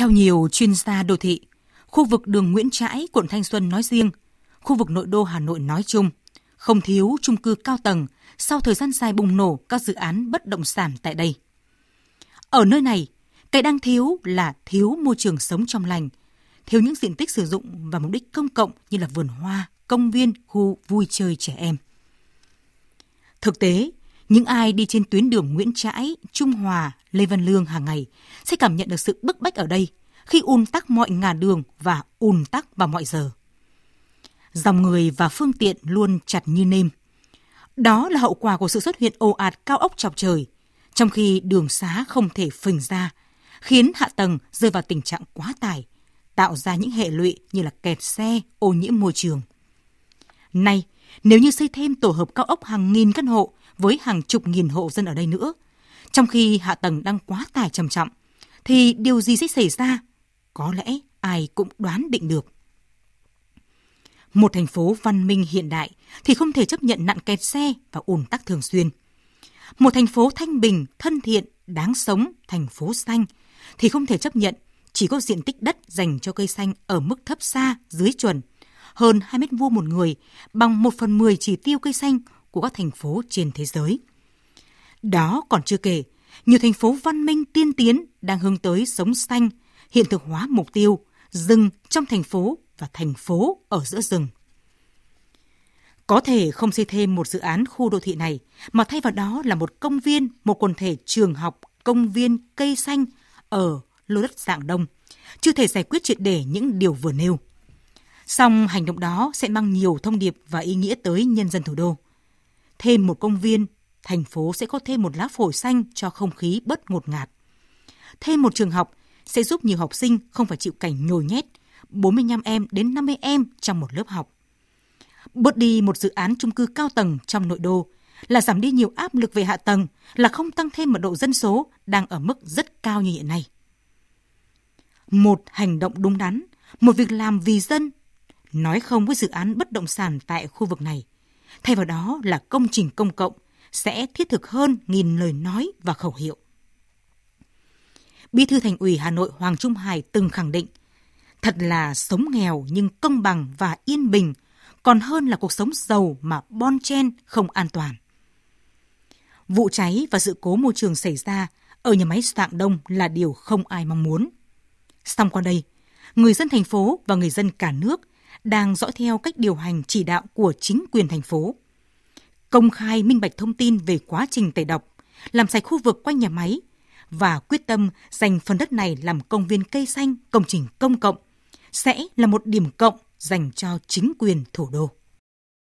Theo nhiều chuyên gia đô thị, khu vực đường Nguyễn Trãi, quận Thanh Xuân nói riêng, khu vực nội đô Hà Nội nói chung, không thiếu chung cư cao tầng sau thời gian dài bùng nổ các dự án bất động sản tại đây. Ở nơi này, cái đang thiếu là thiếu môi trường sống trong lành, thiếu những diện tích sử dụng và mục đích công cộng như là vườn hoa, công viên, khu vui chơi trẻ em. Thực tế, những ai đi trên tuyến đường Nguyễn Trãi, Trung Hòa, Lê Văn Lương hàng ngày sẽ cảm nhận được sự bức bách ở đây khi ùn tắc mọi ngả đường và ùn tắc vào mọi giờ. Dòng người và phương tiện luôn chặt như nêm. Đó là hậu quả của sự xuất hiện ồ ạt cao ốc chọc trời, trong khi đường xá không thể phình ra, khiến hạ tầng rơi vào tình trạng quá tải, tạo ra những hệ lụy như là kẹt xe, ô nhiễm môi trường. Nay, nếu như xây thêm tổ hợp cao ốc hàng nghìn căn hộ với hàng chục nghìn hộ dân ở đây nữa, trong khi hạ tầng đang quá tải trầm trọng, thì điều gì sẽ xảy ra? Có lẽ ai cũng đoán định được. Một thành phố văn minh hiện đại thì không thể chấp nhận nạn kẹt xe và ùn tắc thường xuyên. Một thành phố thanh bình, thân thiện, đáng sống, thành phố xanh thì không thể chấp nhận chỉ có diện tích đất dành cho cây xanh ở mức thấp xa dưới chuẩn, hơn 2 m2 một người, bằng 1/10 chỉ tiêu cây xanh của các thành phố trên thế giới. Đó còn chưa kể, nhiều thành phố văn minh tiên tiến đang hướng tới sống xanh, hiện thực hóa mục tiêu rừng trong thành phố và thành phố ở giữa rừng. Có thể không xây thêm một dự án khu đô thị này, mà thay vào đó là một công viên, một quần thể trường học, công viên, cây xanh ở lô đất Rạng Đông, chưa thể giải quyết triệt để những điều vừa nêu. Song hành động đó sẽ mang nhiều thông điệp và ý nghĩa tới nhân dân thủ đô. Thêm một công viên, thành phố sẽ có thêm một lá phổi xanh cho không khí bớt ngột ngạt. Thêm một trường học sẽ giúp nhiều học sinh không phải chịu cảnh nhồi nhét 45 em đến 50 em trong một lớp học. Bớt đi một dự án chung cư cao tầng trong nội đô là giảm đi nhiều áp lực về hạ tầng, là không tăng thêm mật độ dân số đang ở mức rất cao như hiện nay. Một hành động đúng đắn, một việc làm vì dân, nói không với dự án bất động sản tại khu vực này. Thay vào đó là công trình công cộng sẽ thiết thực hơn nghìn lời nói và khẩu hiệu. Bí thư Thành ủy Hà Nội Hoàng Trung Hải từng khẳng định, thật là sống nghèo nhưng công bằng và yên bình, còn hơn là cuộc sống giàu mà bon chen không an toàn. Vụ cháy và sự cố môi trường xảy ra ở nhà máy Rạng Đông là điều không ai mong muốn. Song qua đây, người dân thành phố và người dân cả nước đang dõi theo cách điều hành chỉ đạo của chính quyền thành phố. Công khai minh bạch thông tin về quá trình tẩy độc, làm sạch khu vực quanh nhà máy và quyết tâm dành phần đất này làm công viên cây xanh, công trình công cộng sẽ là một điểm cộng dành cho chính quyền thủ đô.